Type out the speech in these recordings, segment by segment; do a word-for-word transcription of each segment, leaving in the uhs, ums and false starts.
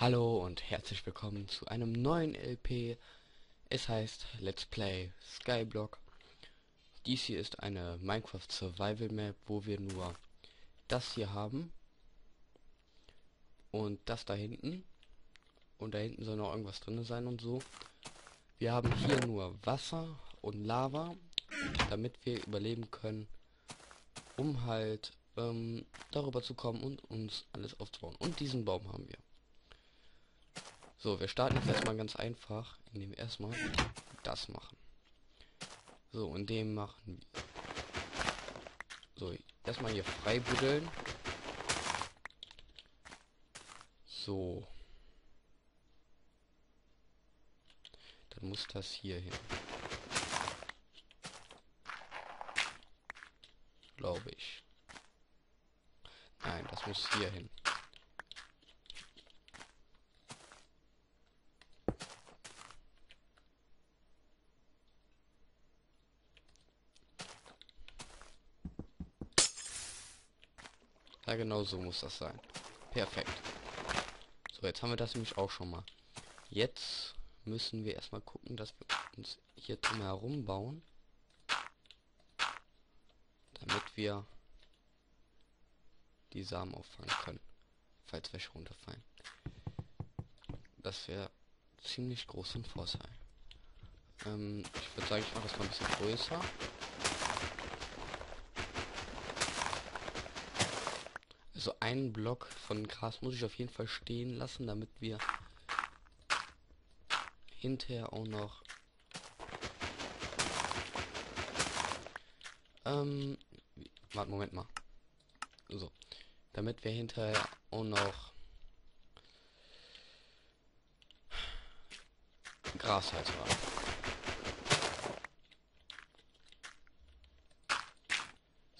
Hallo und herzlich willkommen zu einem neuen L P. Es heißt Let's Play Skyblock. Dies hier ist eine Minecraft Survival Map, wo wir nur das hier haben und das da hinten. Und da hinten soll noch irgendwas drin sein und so. Wir haben hier nur Wasser und Lava, damit wir überleben können, um halt ähm, darüber zu kommen und uns alles aufzubauen. Und diesen Baum haben wir. So, wir starten jetzt erstmal ganz einfach, indem wir erstmal das machen. So, und dem machen wir. So, erstmal hier frei buddeln. So. Dann muss das hier hin. Glaube ich. Nein, das muss hier hin. Ja, genau so muss das sein. Perfekt. So, jetzt haben wir das nämlich auch schon mal. Jetzt müssen wir erstmal gucken, dass wir uns hier drumherum bauen. Damit wir die Samen auffangen können. Falls welche runterfallen. Das wäre ziemlich groß und Vorteil. Ähm, ich würde sagen, ich mache das mal ein bisschen größer. Also einen Block von Gras muss ich auf jeden Fall stehen lassen, damit wir hinterher auch noch ähm, warte, Moment mal. So, damit wir hinterher auch noch Gras halt haben.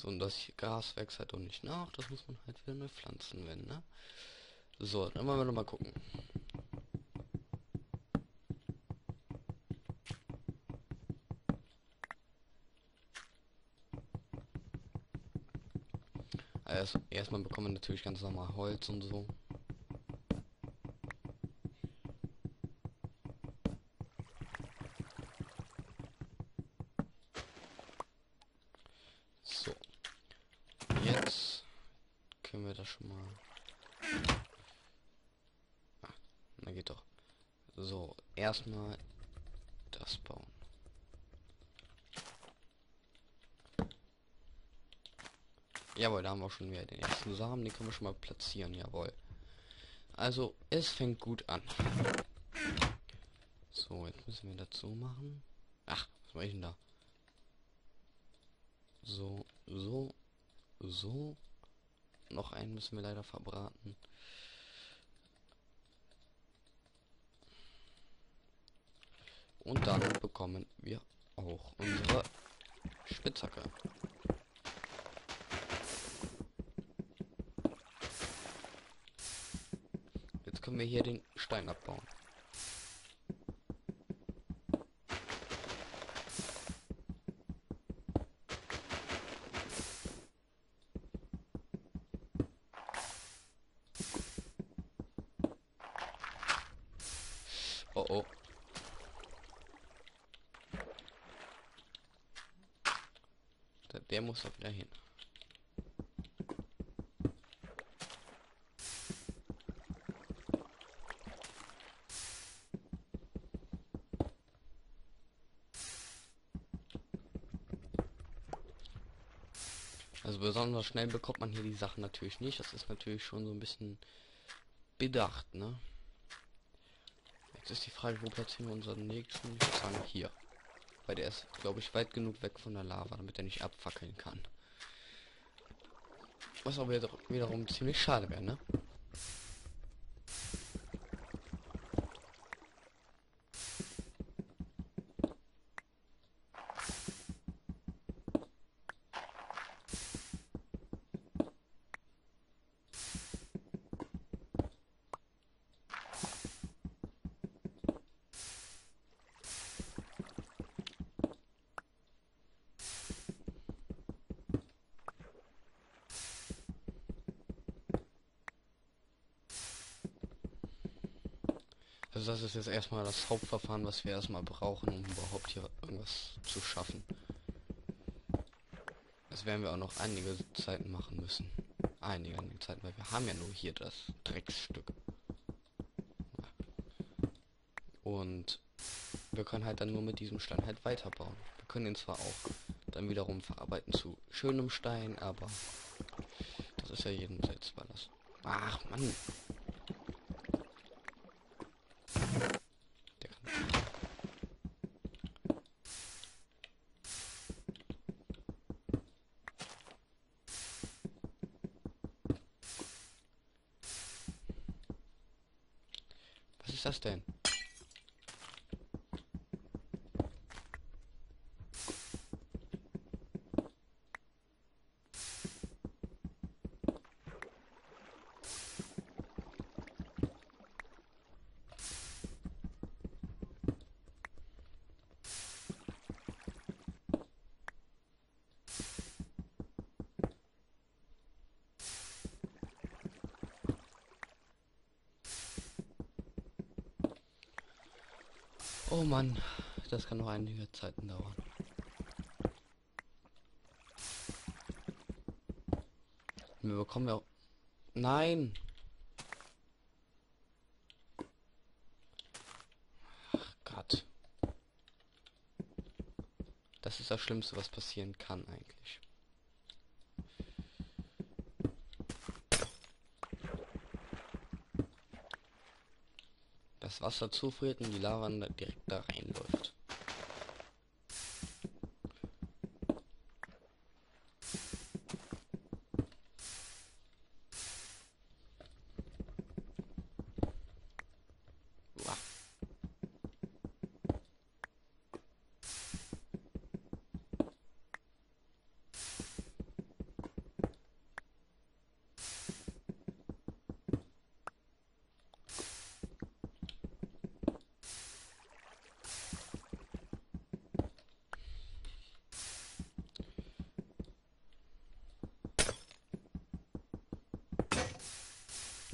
So, und das hier Gras wächst halt auch nicht nach. Das muss man halt wieder neu pflanzen, wenn, ne? So, dann wollen wir nochmal gucken. Also erstmal bekommen wir natürlich ganz normal Holz und so. So. Jetzt können wir das schon mal... Ah, na geht doch. So, erstmal das bauen. Jawohl, da haben wir schon wieder den ersten Samen, den können wir schon mal platzieren, jawohl. Also, es fängt gut an. So, jetzt müssen wir das so machen. Ach, was mache ich denn da? So, so, so. Noch einen müssen wir leider verbraten. Und dann bekommen wir auch unsere Spitzhacke. Können wir hier den Stein abbauen. Oh oh. Der, der muss doch wieder hin. Also besonders schnell bekommt man hier die Sachen natürlich nicht. Das ist natürlich schon so ein bisschen bedacht, ne? Jetzt ist die Frage, wo platzieren wir unseren nächsten? Ich würde sagen, hier. Weil der ist, glaube ich, weit genug weg von der Lava, damit er nicht abfackeln kann. Was aber wiederum ziemlich schade wäre, ne? Also das ist jetzt erstmal das Hauptverfahren, was wir erstmal brauchen, um überhaupt hier irgendwas zu schaffen. Das werden wir auch noch einige Zeiten machen müssen. Einige, einige Zeiten, weil wir haben ja nur hier das Drecksstück. Und wir können halt dann nur mit diesem Stein halt weiterbauen. Wir können ihn zwar auch dann wiederum verarbeiten zu schönem Stein, aber das ist ja jeden selbst überlassen. Ach Mann! Der kann nicht. Was ist das denn? Oh Mann, das kann noch einige Zeiten dauern. Wir bekommen ja auch... Nein! Ach Gott. Das ist das Schlimmste, was passieren kann eigentlich. Das Wasser zufriert und die Lava direkt da reinläuft. Uah.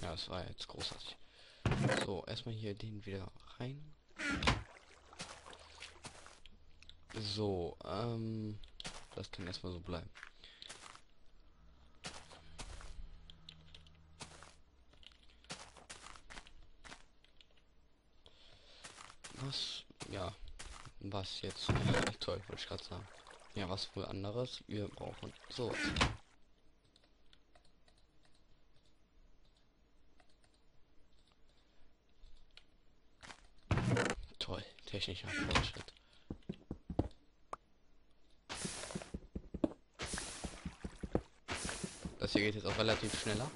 Ja, das war jetzt großartig. So, erstmal hier den wieder rein. So, ähm, das kann erstmal so bleiben. Was? Ja, was jetzt? Ach, toll, wollte ich gerade sagen. Ja, was wohl anderes? Wir brauchen so. Technischer Fortschritt. Das hier geht jetzt auch relativ schneller.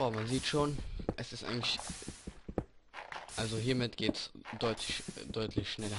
Oh, man sieht schon, es ist eigentlich, also hiermit geht's deutlich deutlich schneller.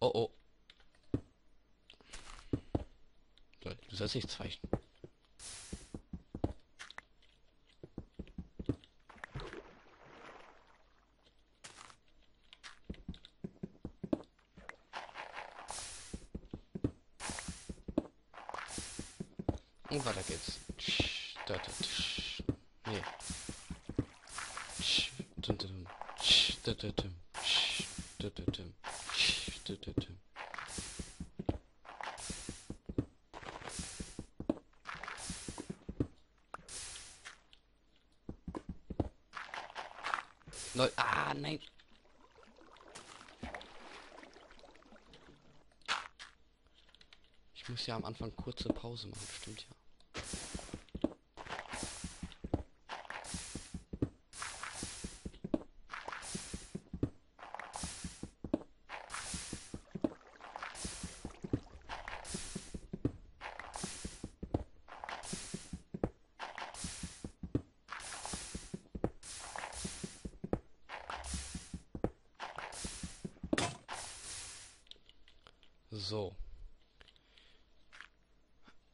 Oh oh. Du sollst nichts zeichnen. Und weiter geht's. Nee. Lol. Ah, nein. Ich muss ja am Anfang kurze Pause machen, stimmt ja. So.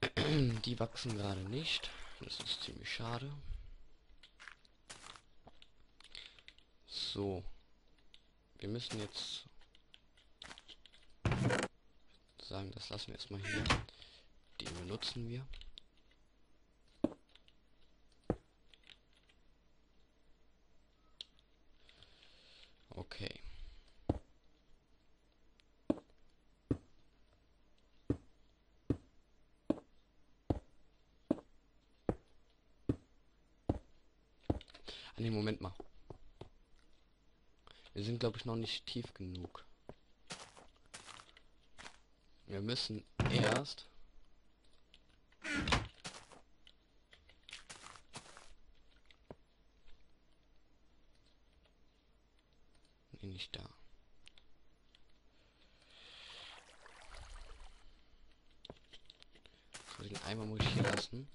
Die wachsen gerade nicht. Das ist ziemlich schade. So. Wir müssen jetzt sagen, das lassen wir erstmal hier. Den benutzen wir. Okay. Ne, Moment mal. Wir sind, glaube ich, noch nicht tief genug. Wir müssen erst... Ne, nicht da. So, den Eimer muss ich hier lassen.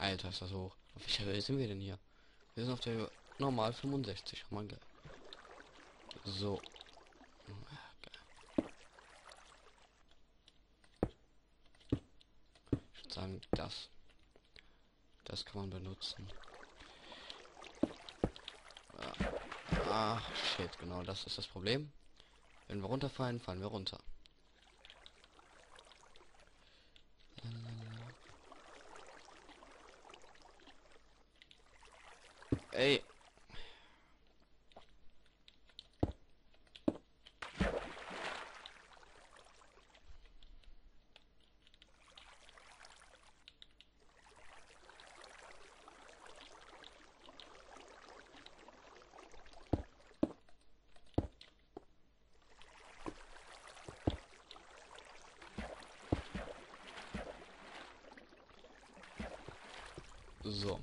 Alter, ist das hoch. Auf welcher Höhe sind wir denn hier? Wir sind auf der Höhe normal fünfundsechzig. Oh mein Gott. So. Ich würde sagen, das. Das kann man benutzen. Ach, shit, genau, das ist das Problem. Wenn wir runterfallen, fallen wir runter. Ey. So.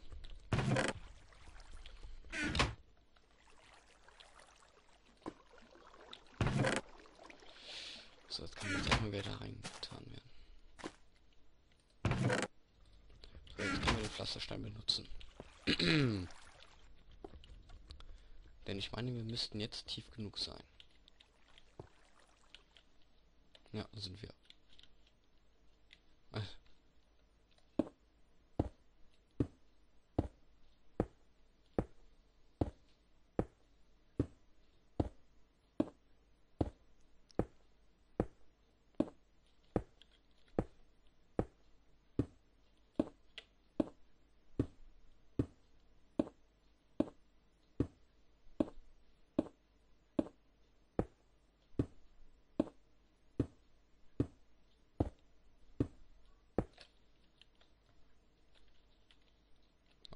So, jetzt kann jetzt erstmal wieder da reingetan werden. So, jetzt können wir den Pflasterstein benutzen. Denn ich meine, wir müssten jetzt tief genug sein. Ja, sind wir.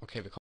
Okay, wir kommen.